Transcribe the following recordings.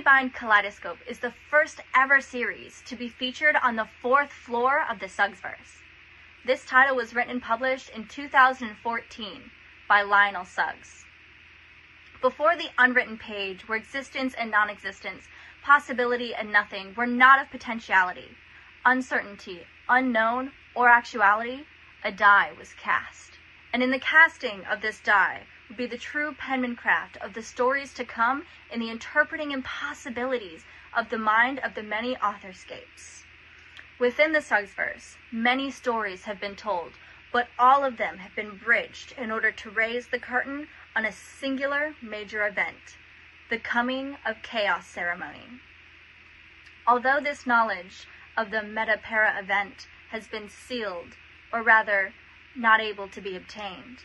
Melodybind Kaleidoscope is the first ever series to be featured on the 4th floor of the Suggsverse. This title was written and published in 2014 by Lionel Suggs. Before the unwritten page were existence and non-existence, possibility and nothing were not of potentiality, uncertainty, unknown, or actuality, a die was cast. And in the casting of this die would be the true penmancraft of the stories to come in the interpreting impossibilities of the mind of the many authorscapes. Within the Suggsverse, many stories have been told, but all of them have been bridged in order to raise the curtain on a singular major event, the coming of Chaos Ceremony. Although this knowledge of the Metapara event has been sealed, or rather, not able to be obtained,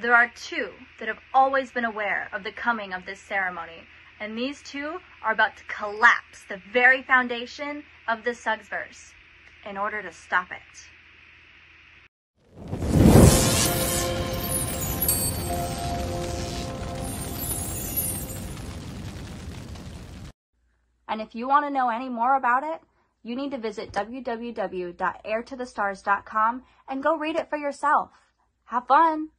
there are two that have always been aware of the coming of this ceremony, and these two are about to collapse the very foundation of the Suggsverse in order to stop it. And if you want to know any more about it, you need to visit www.airtothestars.com and go read it for yourself. Have fun!